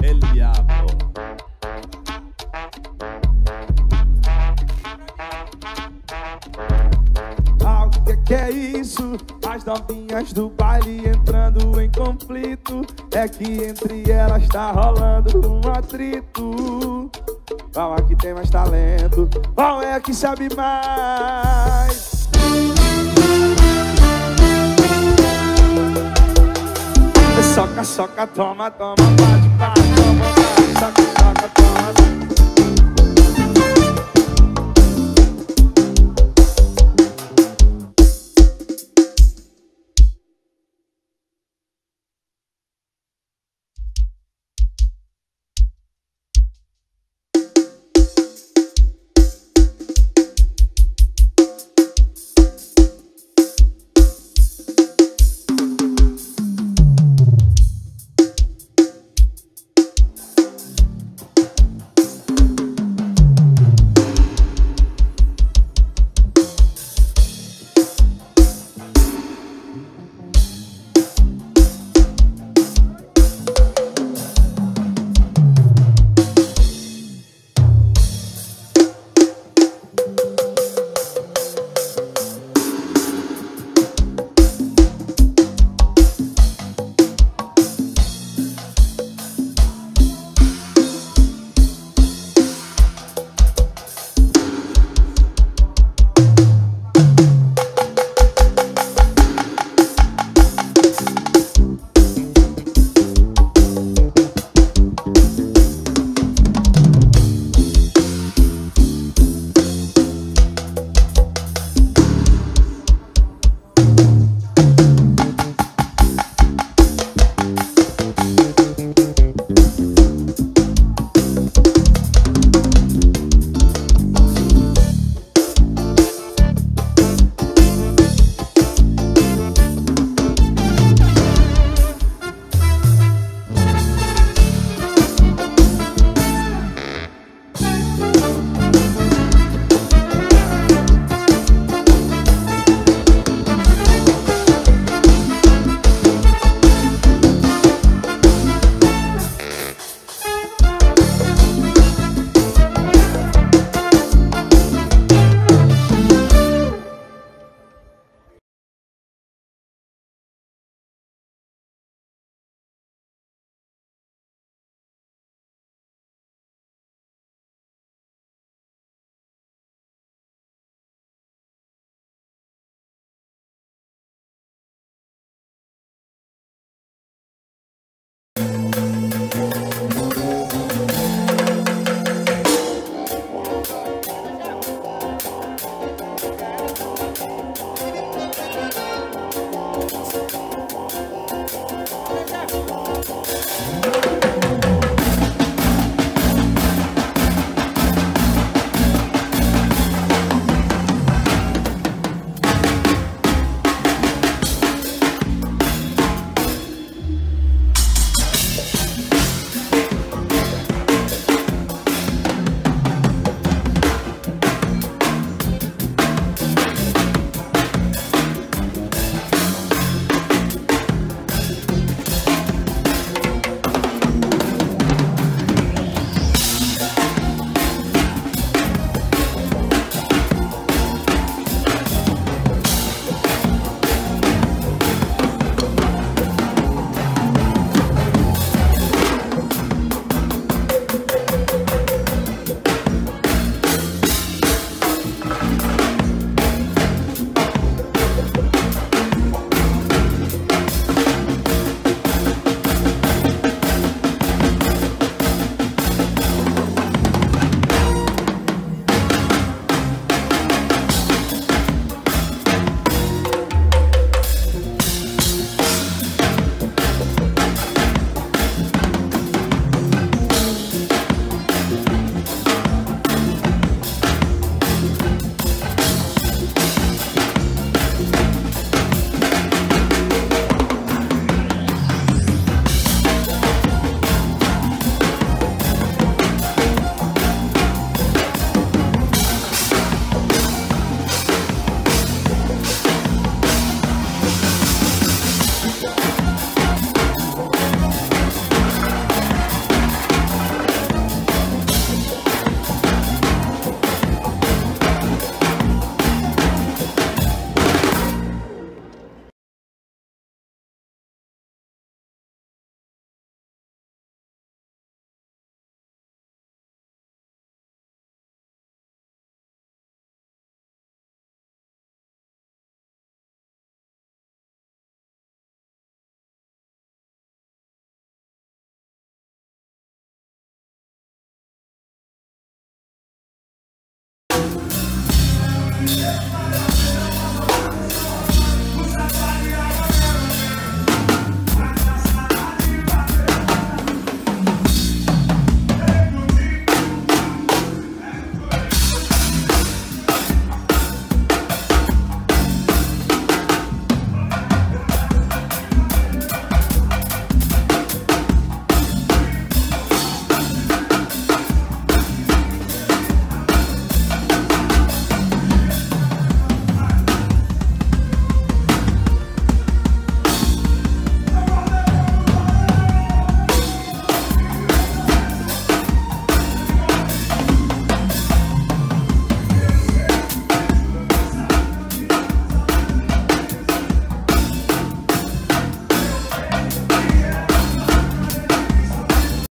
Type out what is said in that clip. El diablo. Ah, o que é isso? As novinhas do baile entrando em conflito. É que entre elas tá rolando atrito. Qual é que tem mais talento? Qual é que sabe mais? Soca, soca, toma, toma, bate, bate, toma, bate, soca, soca,